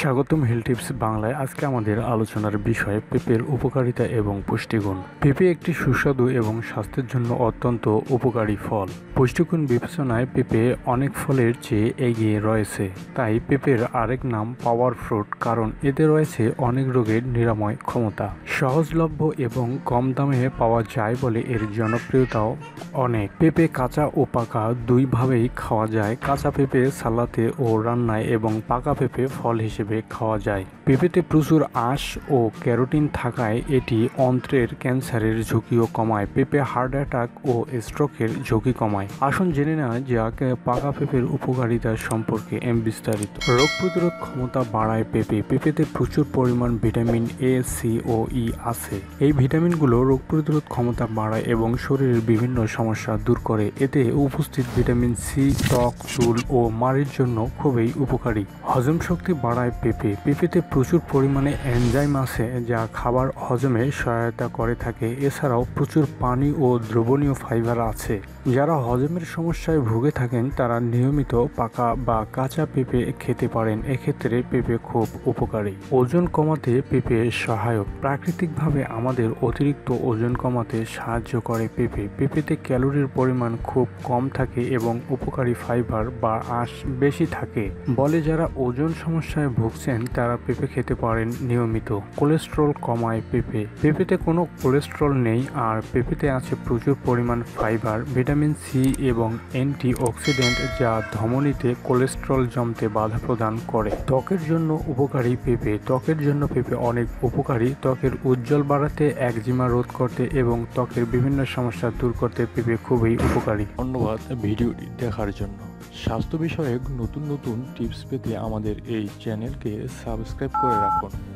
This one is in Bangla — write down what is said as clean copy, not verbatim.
स्वागतम हेल्थ टिप्स बांगलाय। आज के आमादेर आलोचनार विषय पेपर उपकारिता एवं पुष्टिगुण। पेपे एक सुस्वादु एवं स्वास्थ्येर जन्य अत्यंत उपकारी फल। पुष्टिगुण विवेचनाय पेपे अनेक फलेर चेये एगिये रयेछे, ताई पेपेर आरेक नाम पावर फ्रुट, कारण एते रयेछे अनेक रोगेर निरामय क्षमता। सहजलभ्य एवं कम दामे पावा जाय बले एर जनप्रियताओ अनेक। पेपे काँचा ओ पाका दुई भावेई खावा जाय। काँचा पेपे सालादे ओ रान्नाय एवं पाका पेपे फल हिसेबे खावा जाए। पेपेते प्रचुर आँश और कैरोटीन थाकाय एटी अंत्रेर कैंसारेर झुंकिओ कमाय। पेपे हार्ट अटैक और स्ट्रोकेर झुंकी कमाय। आसुन जेने नेওয়া যাক पाका पेपर उपकारिता सम्पर्के विस्तारित। रोग प्रतिरोध क्षमता बाड़ाय पेपे। पेपेते प्रचुर परिमाण भिटामिन ए, सी और ई आछे। এই ভিটামিনগুলো रोग प्रतिरोध क्षमता बाड़ाय और शरीरेर विभिन्न समस्या दूर करे। এতে उपस्थित ভিটামিন সি त्वक, চুল और মাড়ির জন্য খুবই উপকারী। হজম শক্তি বাড়ায় পেপে। পেপেতে প্রচুর পরিমাণে এনজাইম আছে যা খাবার হজমে সহায়তা করে থাকে। এছাড়াও প্রচুর পানি ও দ্রবণীয় ফাইবার আছে। যারা হজমের সমস্যায় ভুগে থাকেন তারা নিয়মিত পাকা বা কাঁচা পেপে খেতে পারেন। এক্ষেত্রে পেপে খুব উপকারী। ওজন কমাতে পেপে সহায়ক। প্রাকৃতিকভাবে আমাদের অতিরিক্ত ওজন কমাতে সাহায্য করে পেপে। পেপেতে ক্যালোরির পরিমাণ খুব কম থাকে এবং উপকারী ফাইবার বা আঁশ বেশি থাকে। বলে যারা ওজন সমস্যায় ভুগছেন তারা পেপে খেতে পারেন নিয়মিত। কোলেস্ট্রল কমায় পেপে। পেপেতে কোনো কোলেস্ট্রল নেই আর পেপেতে আছে প্রচুর পরিমাণ ফাইবার, ভিটামিন সি এবং অ্যান্টিঅক্সিডেন্ট যা ধমনীতে কোলেস্ট্রল জমতে বাধা প্রদান করে। ত্বকের জন্য উপকারী পেপে। ত্বকের জন্য পেপে অনেক উপকারী। ত্বকের উজ্জ্বল বাড়াতে, একজিমা রোধ করতে এবং ত্বকের বিভিন্ন সমস্যা দূর করতে পেপে খুবই উপকারী। ধন্যবাদ ভিডিওটি দেখার জন্য। স্বাস্থ্য বিষয়ক নতুন টিপস পেতে আমাদের এই চ্যানেলকে সাবস্ক্রাইব করে রাখুন।